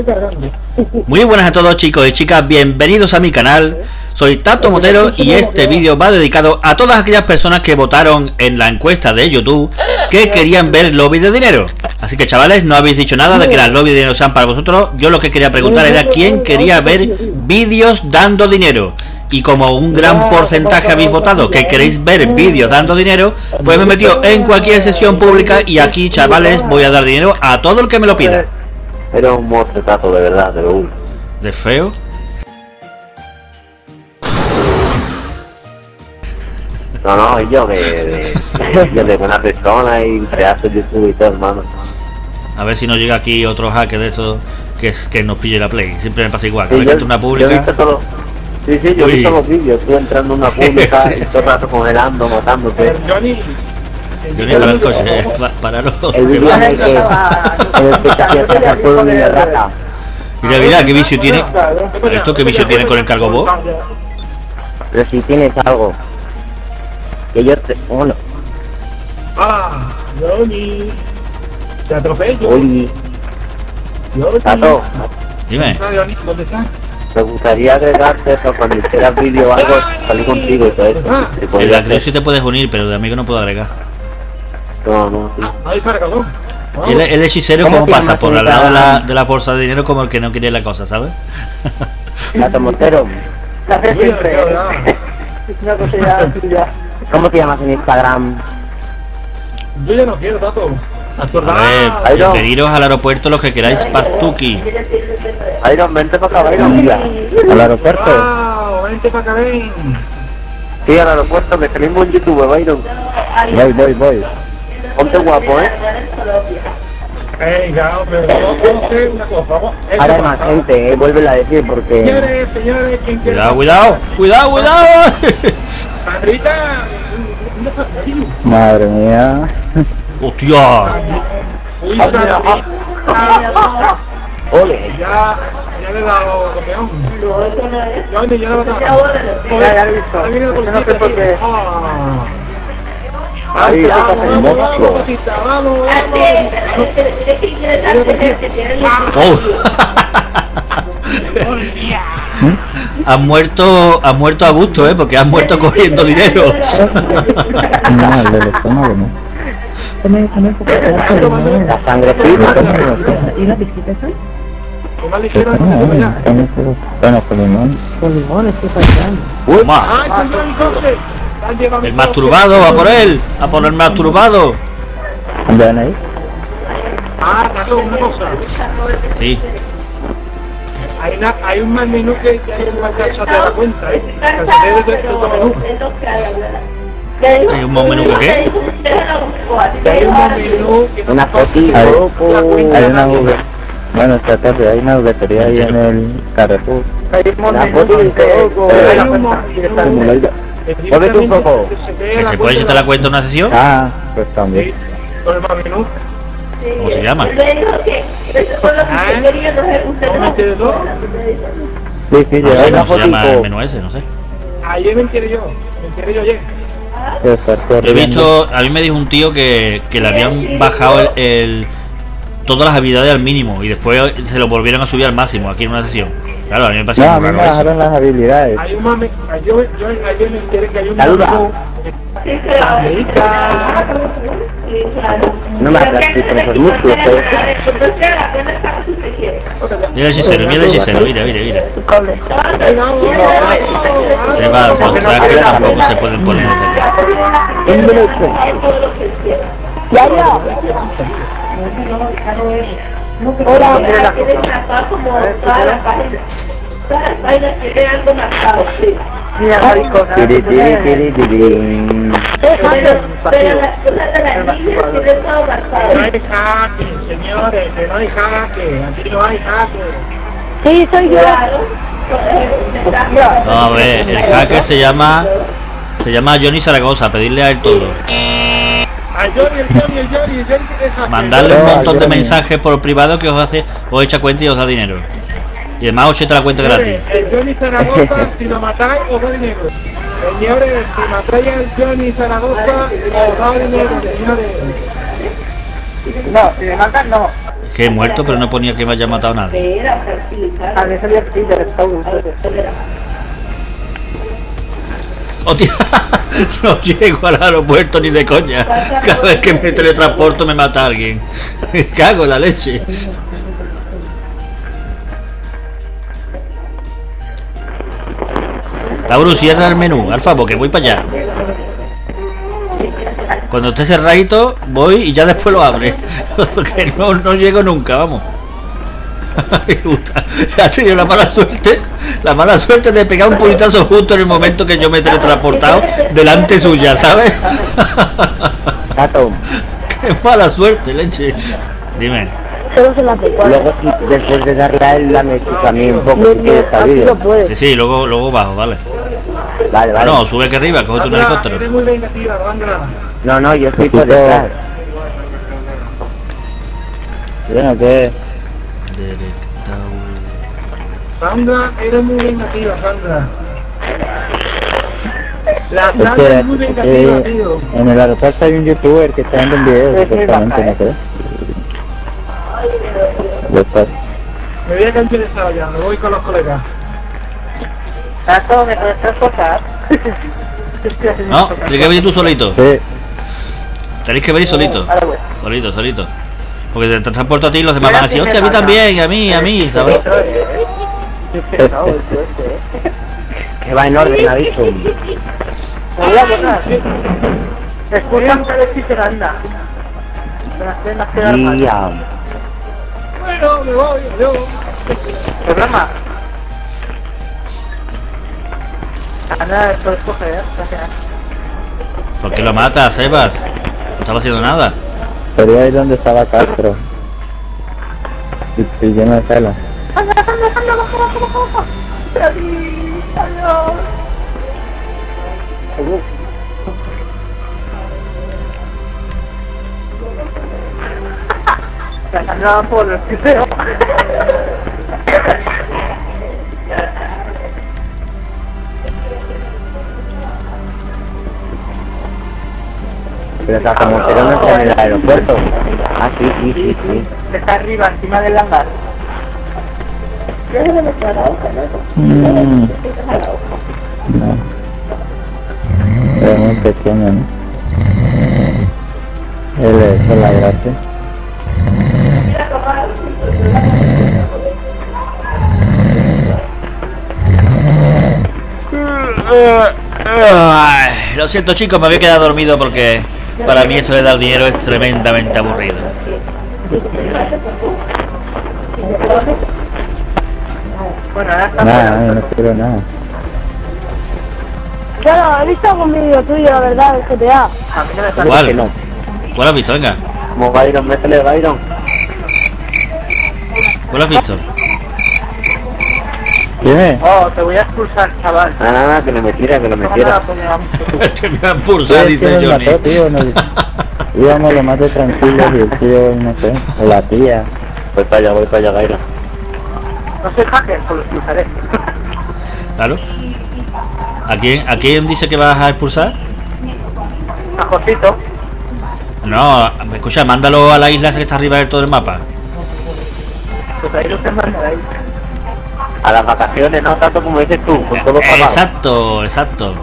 estoy cargando. Muy buenas a todos, chicos y chicas, bienvenidos a mi canal. Soy Tato Motero y este vídeo va dedicado a todas aquellas personas que votaron en la encuesta de YouTube que querían ver lobby de dinero. Así que, chavales, no habéis dicho nada de que las lobby de dinero sean para vosotros. Yo lo que quería preguntar era quién quería ver vídeos dando dinero. Y como un gran porcentaje habéis votado que queréis ver vídeos dando dinero, pues me he metido en cualquier sesión pública y aquí, chavales, voy a dar dinero a todo el que me lo pida. Era un monstruo, Tato, de verdad, de lo último. ¿De feo? No, no, yo de buena persona y creaste YouTube y todo, hermano. A ver si no llega aquí otro hacker de esos que nos pille la play. Siempre me pasa igual, que me una pública. Sí, sí, yo he visto los vídeos, tú entrando en una pública, sí, sí, todo el rato congelando, matándote. Johnny, para el coche, para los... El vídeo en el que se hacía por una rata. Mira, mira, qué vicio tiene... ¿Pero esto qué vicio tiene con el cargo vos? Pero si tienes algo... Que yo te... Bueno... ¡Ah! Johnny... ¡Te atropello! ¡Oye! ¡Tato! Dime. ¿Dónde estás? Me gustaría agregarte eso cuando hicieras vídeo o algo, salir contigo y todo eso. En la creo si te puedes unir, pero de amigo no puedo agregar. No, no, sí. Y el hechicero, ¿cómo pasa? Por al lado de la bolsa de dinero, como el que no quería la cosa, ¿sabes? Tato Motero. ¿Cómo te llamas en Instagram? Yo ya no quiero, Tato. A ver, bienvenidos al aeropuerto los que queráis, Pastuki. Byron, vente para acá, Byron, mira. Al aeropuerto. Wow, vente para acá, ven. Sí, al aeropuerto, que tenemos un youtuber, Byron. Voy. Ponte guapo, ¿eh? Venga, hombre, vamos a hacer una cosa, vamos. Ahora hay más gente, vuélvela a decir, porque... Señores, ¿quién quiere? Cuidado. Madrita. Madre mía. ¡Hostia! ¡Ole! Ya le he dado, campeón. Ya le he dado. Ya he visto. No sé por qué. ¡Ay, qué monstruo! Has muerto a gusto, ¿eh? Porque has muerto cogiendo dinero. La sangre fría. ¿Y una pizquita esa? ¿Cómo le hicieron? Bueno, con limón. Con limón, estoy faltando. El masturbado, a por él. A por el masturbado. ¿Andan ahí? Ah, Tato, una cosa. Sí. Hay un mal menú que hay un mal cacho, te das cuenta, ¿eh? Hay un mal menú que ¿qué? Hay un mal menú que... Una fotilla, hay una... Bueno, esta tarde hay una juguetería ahí en el Carrefour. Hay un mal menú que... Póvete un poco. ¿Que se puede echar la cuenta una sesión? Ah, pues también. ¿Con el mal menú? ¿Cómo se llama? Sí, no sé cómo se llama el menú ese, no sé. Ayer me enteré yo ayer. He visto, a mí me dijo un tío que le habían bajado todas las habilidades al mínimo y después se lo volvieron a subir al máximo aquí en una sesión. Claro, a mí me parece que me bajaron las habilidades. Hay un mame, ayer me enteré que hay un menú. No me aplasten los músculos, ¿eh? Mira el hechicero, mira. Sebas, los trajes tampoco se pueden poner. Hola, tiene trazado como todas las páginas. Todas las páginas tienen algo marcado, sí. Mira, maricona. Pero las cosas de las niñas tienen todo marcado. No hay jaque, señores, no hay jaque, aquí no hay jaque. Sí, soy yo. No, a ver, el jaque se llama Johnny Zaragoza, pedirle a él todo. Mandarle un montón de mensajes por privado que os echa cuenta y os da dinero. Y además os echa la cuenta gratis. El Johnny Zaragoza, si lo matáis, os da dinero. Señores, si matáis al Johnny Zaragoza, os da dinero, señores. No, si me matan, no. Que he muerto, pero no ponía que me haya matado nadie. A mí salía así, de restauro. ¡Hostia! No llego al aeropuerto ni de coña. Cada vez que me teletransporto me mata alguien. Me cago en la leche. Taurus, cierra el menú, alfa, porque voy para allá. Cuando esté cerradito, voy y ya después lo abre. Porque no llego nunca, vamos. Me gusta. Ha tenido la mala suerte de pegar un puñetazo justo en el momento que yo me he teletransportado delante suya, ¿sabes? Tato. Qué mala suerte, leche. Dime. Luego, después de darle a él, dame tu camino un poco si quieres salir. Sí, luego bajo, vale. Vale. No, sube aquí arriba, coge tu helicóptero. No, yo estoy por detrás. Bueno, ¿qué? Sandra, eres muy vengativa, Sandra. La Sandra es muy vengativa, tío. En el aeropuerto hay un youtuber que está dando un video, exactamente, no sé. Me voy a cambiar de sala ya, me voy con los colegas. Tato, ¿me puedes transportar? No, tienes que venir tú solito. Sí. Tenéis que venir solito. Solito. Porque se te transporta a ti y los demás van así. Hostia, a mí también, a mí, ¿sabes? Que va en orden, ha dicho. Hola, buenas. Escuchan que le hiciste anda. Bueno, me voy, adiós. Programa. Anda, esto es coger, gracias. ¿Por qué lo matas, Sebas? No estaba haciendo nada. Sería ahí donde estaba Castro. Y lleno de tela. Anda, baja. Adiós. Andaba por el piseo. Pero está como que no está en el aeropuerto. Ah, sí. Está arriba, encima del hangar. Yo creo que me está a la hoja, ¿no? No. Es muy pequeño, ¿no? Él es la gracia. Lo siento, chicos, me había quedado dormido porque para mí esto de dar dinero es tremendamente aburrido. Bueno, ahora está no quiero nada. Claro, ¿has visto algún vídeo tuyo, la verdad, del GTA? ¿Cuál? ¿Cuál has visto? Venga. Como Byron, métele Byron. ¿Cuál has visto? ¿Qué? Oh, te voy a expulsar, chaval. Ah, que no me tira, Te voy a expulsar, dice Johnny. Íbamos lo más de tranquilos y el tío, no sé, o la tía. Voy para allá, Gaila. No soy hacker, solo expulsaré. Claro. ¿A quién dice que vas a expulsar? A Josito. No, escucha, mándalo a la isla que está arriba de todo el mapa. Pues ahí no se manda la isla. A las vacaciones, no tanto como dices tú, con todo pagado. Exacto.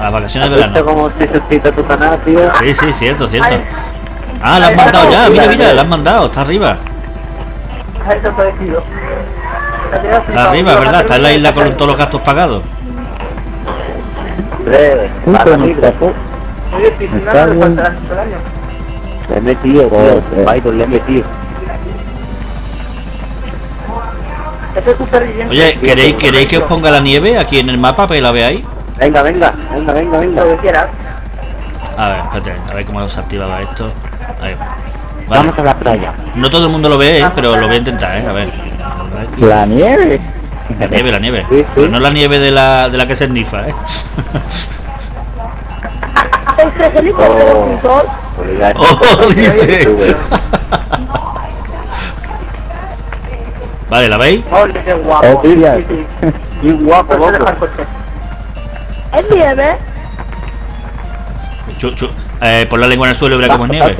A las vacaciones de verano. Como si suscrito tu canal, tío. Sí, cierto. Ay. Ah, la han mandado ya, mira, la han mandado, está arriba. Está arriba, ¿verdad? Está en la isla con todos los gastos pagados. Oye, si no te faltarán el año. Le he metido, tío. Python le he metido. Oye, ¿queréis que os ponga la nieve aquí en el mapa para que la veáis? Venga. Lo que quieras. A ver, espérate, a ver cómo se activaba esto. Ahí va. Vale. Vamos a la playa. No todo el mundo lo ve, pero lo voy a intentar, A ver. La nieve. La nieve. Sí. Pero no la nieve de la que se esnifa, Oh, dice. Vale, ¿la veis? ¡Ole, qué guapo! ¡Qué guapo, loco! ¿Es nieve? Pon la lengua en el suelo y verá cómo es nieve.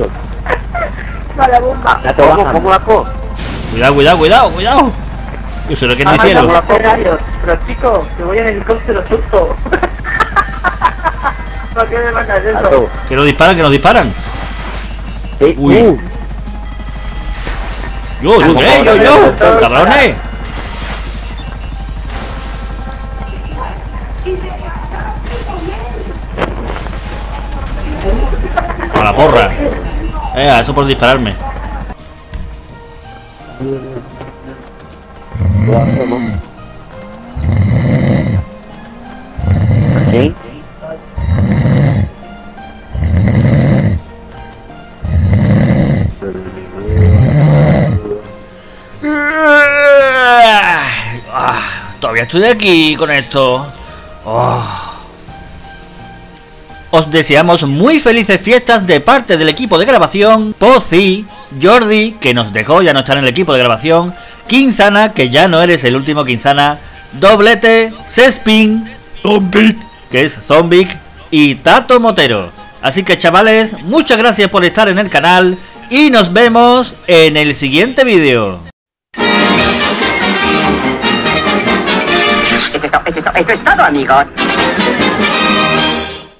la bomba. La toco, pongo la co. Cuidado, cuidado, cuidado, cuidado. Yo solo que no hay cielo. Pero chico, te voy en helicóptero susto. No, que me matas eso. Que nos disparan, que nos disparan. Sí. Uy. Yo, cabrones. A la porra. Eso por dispararme. ¿Sí? Todavía estoy aquí con esto. Os deseamos muy felices fiestas de parte del equipo de grabación, Posi, Jordi, que nos dejó, ya no está en el equipo de grabación, Quinzana, que ya no eres el último Quinzana, Doblete, Cespin, Zombic, que es Zombic, y Tato Motero. Así que chavales, muchas gracias por estar en el canal y nos vemos en el siguiente vídeo. Eso es todo, amigos.